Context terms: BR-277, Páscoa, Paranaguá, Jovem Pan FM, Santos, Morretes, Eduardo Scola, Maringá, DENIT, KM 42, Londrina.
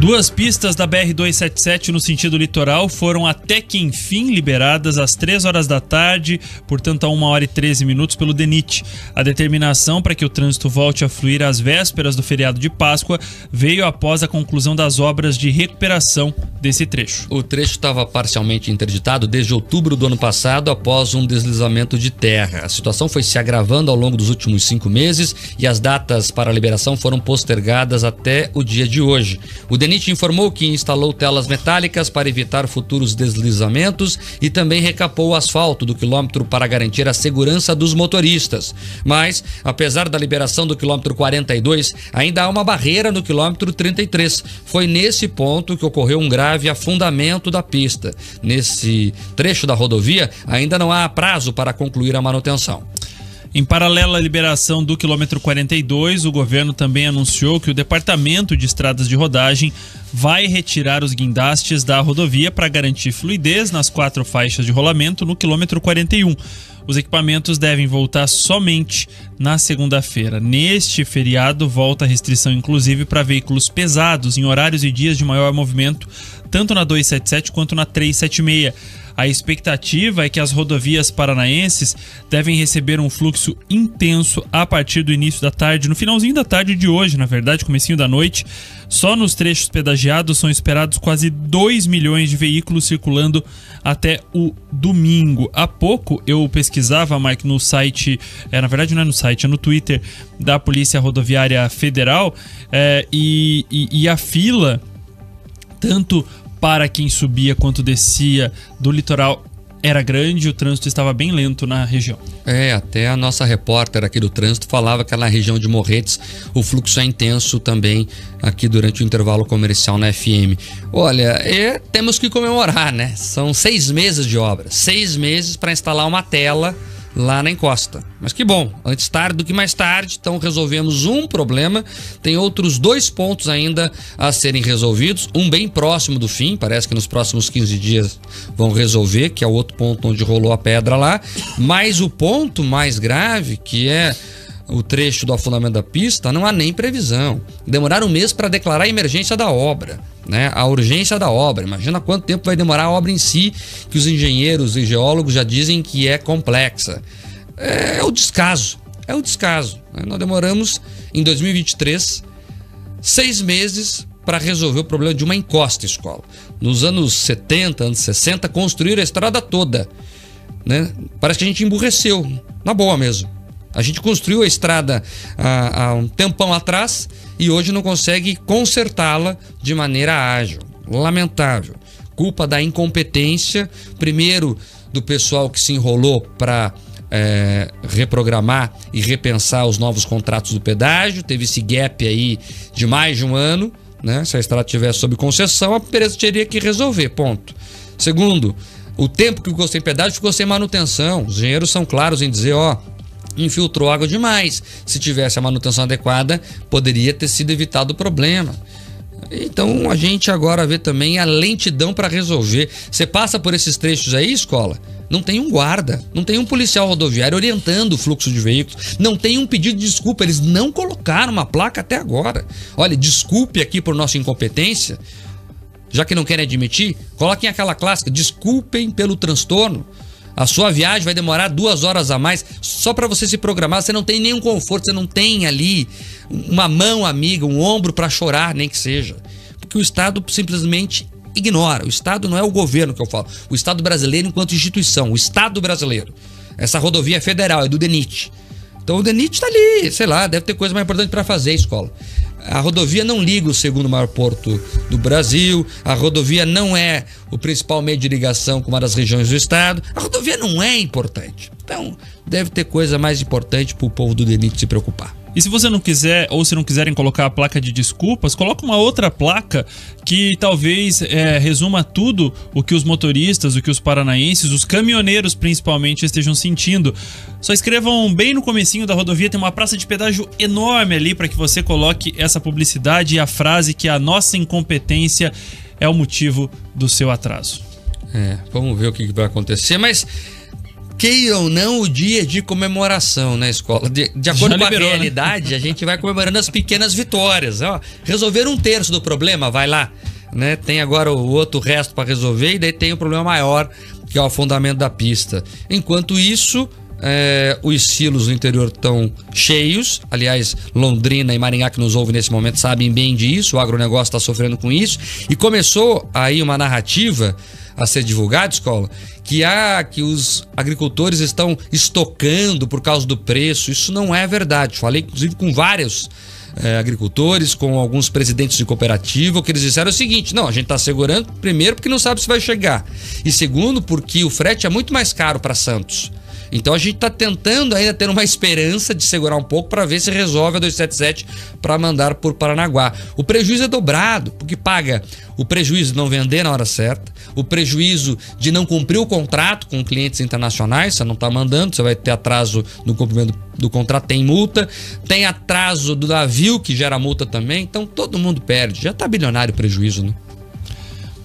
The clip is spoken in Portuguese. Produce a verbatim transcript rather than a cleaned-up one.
Duas pistas da B R duzentos e setenta e sete no sentido litoral foram até que enfim liberadas às três horas da tarde, portanto a uma hora e treze minutos, pelo D E N I T. A determinação para que o trânsito volte a fluir às vésperas do feriado de Páscoa veio após a conclusão das obras de recuperação desse trecho. O trecho estava parcialmente interditado desde outubro do ano passado após um deslizamento de terra. A situação foi se agravando ao longo dos últimos cinco meses e as datas para a liberação foram postergadas até o dia de hoje. O D E N I T informou que instalou telas metálicas para evitar futuros deslizamentos e também recapou o asfalto do quilômetro para garantir a segurança dos motoristas. Mas, apesar da liberação do quilômetro quarenta e dois, ainda há uma barreira no quilômetro trinta e três. Foi nesse ponto que ocorreu um grave afundamento da pista. Nesse trecho da rodovia, ainda não há prazo para concluir a manutenção. Em paralelo à liberação do quilômetro quarenta e dois, o governo também anunciou que o Departamento de Estradas de Rodagem vai retirar os guindastes da rodovia para garantir fluidez nas quatro faixas de rolamento no quilômetro quarenta e um. Os equipamentos devem voltar somente na segunda-feira. Neste feriado, volta a restrição inclusive para veículos pesados em horários e dias de maior movimento, tanto na duzentos e setenta e sete quanto na trezentos e setenta e seis. A expectativa é que as rodovias paranaenses devem receber um fluxo intenso a partir do início da tarde, no finalzinho da tarde de hoje, na verdade, comecinho da noite. Só nos trechos pedagiados são esperados quase dois milhões de veículos circulando até o domingo. Há pouco eu pesquisava, Mike, no site, é, na verdade não é no site, é no Twitter da Polícia Rodoviária Federal, é, e, e, e a fila, tanto para quem subia quanto descia do litoral, era grande. O trânsito estava bem lento na região. É, até a nossa repórter aqui do trânsito falava que na região de Morretes o fluxo é intenso também aqui durante o intervalo comercial na F M. Olha, é, temos que comemorar, né? São seis meses de obra, seis meses para instalar uma tela lá na encosta. Mas que bom, antes tarde do que mais tarde, então resolvemos um problema. Tem outros dois pontos ainda a serem resolvidos, um bem próximo do fim, parece que nos próximos quinze dias vão resolver, que é o outro ponto onde rolou a pedra lá. Mas o ponto mais grave, que é o trecho do afundamento da pista, não há nem previsão. Demoraram um mês para declarar a emergência da obra, né? A urgência da obra. Imagina quanto tempo vai demorar a obra em si, que os engenheiros e geólogos já dizem que é complexa. É o descaso, é o descaso. Né? Nós demoramos, em dois mil e vinte e três, seis meses para resolver o problema de uma encosta, escola. Nos anos setenta, anos sessenta, construíram a estrada toda, né? Parece que a gente emburreceu, na boa mesmo. A gente construiu a estrada há, há um tempão atrás e hoje não consegue consertá-la de maneira ágil. Lamentável. Culpa da incompetência, primeiro do pessoal que se enrolou para é, reprogramar e repensar os novos contratos do pedágio. Teve esse gap aí de mais de um ano, né? Se a estrada estivesse sob concessão, a empresa teria que resolver, ponto. Segundo, o tempo que ficou sem pedágio ficou sem manutenção. Os engenheiros são claros em dizer, ó... infiltrou água demais. Se tivesse a manutenção adequada, poderia ter sido evitado o problema. Então a gente agora vê também a lentidão para resolver. Você passa por esses trechos aí, escola, não tem um guarda, não tem um policial rodoviário orientando o fluxo de veículos, não tem um pedido de desculpa. Eles não colocaram uma placa até agora. Olha, desculpe aqui por nossa incompetência. Já que não querem admitir, coloquem aquela clássica: desculpem pelo transtorno. A sua viagem vai demorar duas horas a mais só para você se programar. Você não tem nenhum conforto, você não tem ali uma mão amiga, um ombro para chorar, nem que seja. Porque o Estado simplesmente ignora. O Estado não é o governo que eu falo. O Estado brasileiro enquanto instituição, o Estado brasileiro. Essa rodovia federal é do D E N I T. Então o D E N I T está ali, sei lá, deve ter coisa mais importante para fazer, escola. A rodovia não liga o segundo maior porto do Brasil, a rodovia não é o principal meio de ligação com uma das regiões do estado, a rodovia não é importante. Então, deve ter coisa mais importante para o povo do D E N I T se preocupar. E se você não quiser, ou se não quiserem colocar a placa de desculpas, coloca uma outra placa que talvez é, resuma tudo o que os motoristas, o que os paranaenses, os caminhoneiros principalmente, estejam sentindo. Só escrevam bem no comecinho da rodovia, tem uma praça de pedágio enorme ali para que você coloque essa publicidade e a frase que a nossa incompetência é o motivo do seu atraso. É, vamos ver o que vai acontecer, mas... queira ou não, o dia de comemoração na escola. De, de acordo Já com liberou, a realidade, né? A gente vai comemorando as pequenas vitórias. Ó, resolver um terço do problema, vai lá. Né? Tem agora o outro resto para resolver e daí tem o um problema maior, que é o afundamento da pista. Enquanto isso, é, os silos do interior estão cheios. Aliás, Londrina e Maringá, que nos ouvem nesse momento, sabem bem disso. O agronegócio está sofrendo com isso. E começou aí uma narrativa a ser divulgada, escola, que há, que os agricultores estão estocando por causa do preço. Isso não é verdade. Falei, inclusive, com vários É, agricultores, com alguns presidentes de cooperativa, o que eles disseram é o seguinte: não, a gente está segurando, primeiro, porque não sabe se vai chegar, e segundo, porque o frete é muito mais caro para Santos. Então a gente está tentando ainda ter uma esperança de segurar um pouco para ver se resolve a duzentos e setenta e sete para mandar por Paranaguá. O prejuízo é dobrado, porque paga o prejuízo de não vender na hora certa, o prejuízo de não cumprir o contrato com clientes internacionais. Você não está mandando, você vai ter atraso no cumprimento do contrato, tem multa, tem atraso do navio, que gera multa também. Então todo mundo perde. Já está bilionário o prejuízo, né?